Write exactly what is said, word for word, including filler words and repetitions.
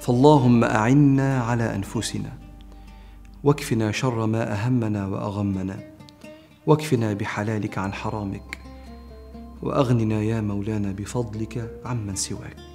فاللهم أعنا على أنفسنا، واكفنا شر ما أهمنا وأغمنا، واكفنا بحلالك عن حرامك، وأغننا يا مولانا بفضلك عمن سواك.